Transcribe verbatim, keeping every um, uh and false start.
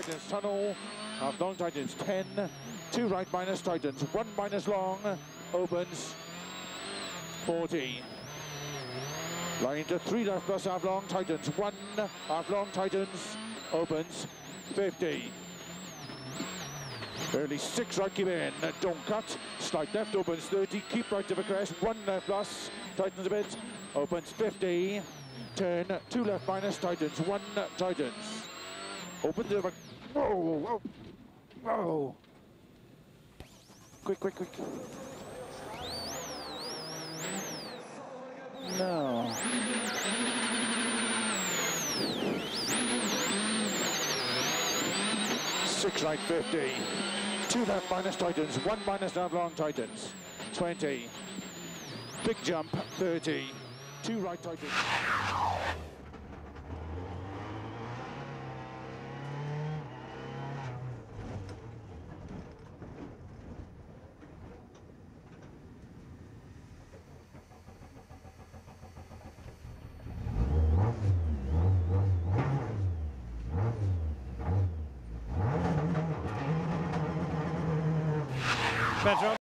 Titans tunnel of long Titans ten, two right minus Titans, one minus long, opens forty. Line to three left plus half long Titans, one half long Titans, opens fifty. Early six right, give in, don't cut, slight left opens thirty, keep right to the crest, one left plus, tightens a bit, opens fifty, turn, two left minus, tightens, one, tightens, open to the, whoa, whoa, whoa, quick, quick, quick, no. Six right fifty, two left minus Titans, one minus half long Titans, twenty, big jump thirty, two right Titans. Pedro.